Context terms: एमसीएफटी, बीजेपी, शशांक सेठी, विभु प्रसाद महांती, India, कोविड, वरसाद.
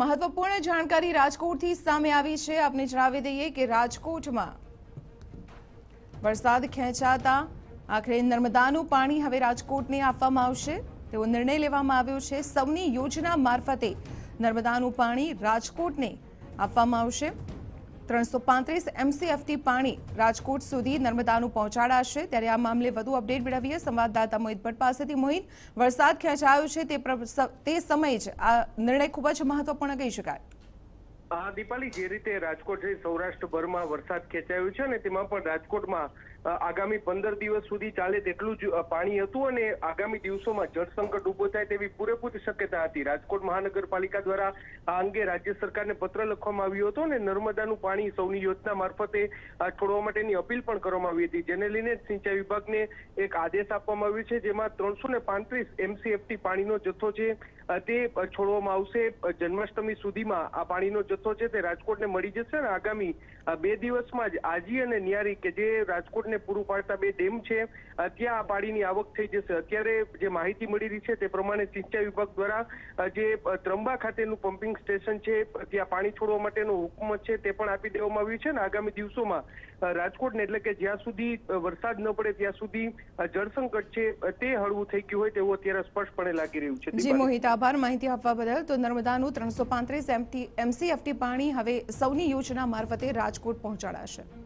મહત્વપૂર્ણ જાણકારી રાજકોટથી સામે આવી છે। આપને જણાવી દઈએ કે રાજકોટમાં વરસાદ ખેંચાતા આખરે નર્મદાનું પાણી હવે રાજકોટને આપવામાં આવશે તેવો નિર્ણય લેવામાં આવ્યો છે। સૌની યોજના મારફતે નર્મદાનું પાણી રાજકોટને આપવામાં આવશે। 335 એમસીએફટી પાણી રાજકોટ સુધી નર્મદાનું પહોંચાડાશે। ત્યારે આ મામલે વધુ અપડેટ મેળવીએ સંવાદદાતા મોહિત ભટ્ટ પાસેથી। મોહિત, વરસાદ ખેંચાયો છે તે સમયે જ આ નિર્ણય ખૂબ જ મહત્વપૂર્ણ કહી શકાય। दीपाली, जे रीते राजकोट सौराष्ट्र भर में वरसाद खेचायो छे तेमां पण राजकोट में आगामी 15 दिवस सुधी चाले तेटलुं ज पाणी हतुं अने आगामी दिवसों में जल संकट ऊभो थाय तेवी पूरेपूरी शक्यता हती। राजकोट महानगरपालिका द्वारा आ अंगे राज्य सरकार ने पत्र लखवामां आव्यो हतो अने नर्मदानुं पाणी सौनी योजना मार्फते छोड़वा माटेनी अपील पण करवामां आवी हती, जेने लईने सिंचाई विभाग ने एक आदेश आपवामां आव्यो छे, जेमां 335 एमसीएफटी पाणीनो जथ्थो छे ते छोड़वामां आवशे। जन्माष्टमी सुधीमां आ पाणीनो जथ्थो छे ते राजकोटने मळी जशे अने आगामी 2 दिवसमां ज आजी अने नियारी के जे राजकोट पूरु पाड़ता 2 डेम छे त्यां पाणीनी आवक थई जशे। अत्यारे जे माहिती मळी रही छे ते प्रमाणे सिंचाई विभाग द्वारा जे त्र्यंबा खातेनुं पंपिंग स्टेशन छे त्यां पाणी छोड़वा माटेनो हुकम छे ते पण आपी देवामां आव्यो छे अने आगामी दिवसोमां राजकोटने एटले के ज्यां सुधी वरसाद न पड़े त्यां सुधी जळसंकट छे ते हळवुं थई गयुं होय तेवुं अत्यारे स्पष्टपणे लागी रह्युं छे। जी मोहित, आभार माहिती आपवा बदल। तो नर्मदानुं 335 एमसीएफटी पाणी हवे सौनी योजना मार्फते राजकोट पहोंचाडाशे।